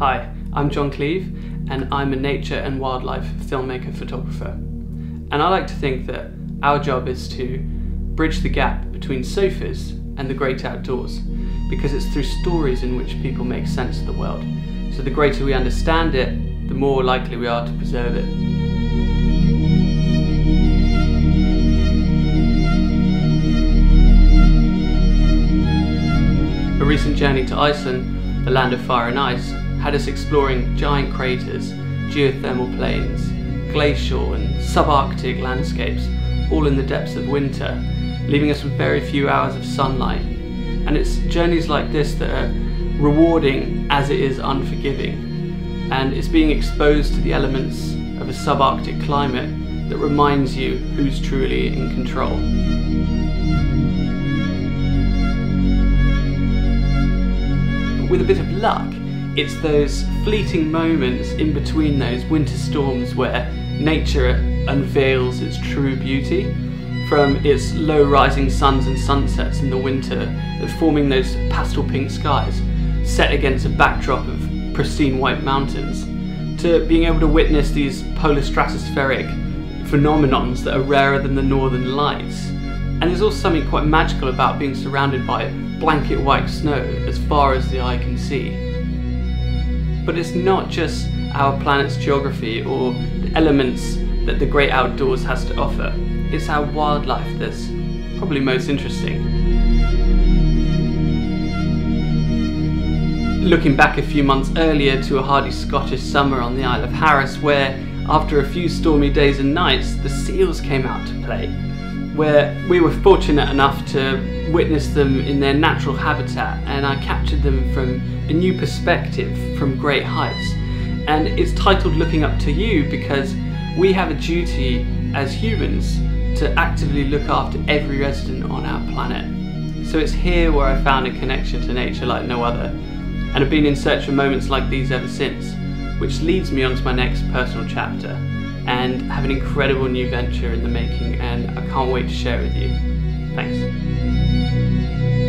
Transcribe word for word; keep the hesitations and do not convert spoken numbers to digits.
Hi, I'm Jon Cleave, and I'm a nature and wildlife filmmaker photographer. And I like to think that our job is to bridge the gap between sofas and the great outdoors, because it's through stories in which people make sense of the world. So the greater we understand it, the more likely we are to preserve it. A recent journey to Iceland, the land of fire and ice, had us exploring giant craters, geothermal plains, glacial and subarctic landscapes, all in the depths of winter, leaving us with very few hours of sunlight. And it's journeys like this that are rewarding as it is unforgiving. And it's being exposed to the elements of a subarctic climate that reminds you who's truly in control. With a bit of luck, it's those fleeting moments in between those winter storms where nature unveils its true beauty, from its low rising suns and sunsets in the winter, forming those pastel pink skies set against a backdrop of pristine white mountains, to being able to witness these polar stratospheric phenomenons that are rarer than the northern lights. And there's also something quite magical about being surrounded by blanket white snow as far as the eye can see. But it's not just our planet's geography or the elements that the great outdoors has to offer. It's our wildlife that's probably most interesting. Looking back a few months earlier to a hardy Scottish summer on the Isle of Harris, where after a few stormy days and nights the seals came out to play, where we were fortunate enough to witness them in their natural habitat, and I captured them from a new perspective from great heights. And it's titled Looking Up to You because we have a duty as humans to actively look after every resident on our planet. So it's here where I found a connection to nature like no other, and have been in search for moments like these ever since, which leads me on to my next personal chapter, and have an incredible new venture in the making, and I can't wait to share with you. Thanks.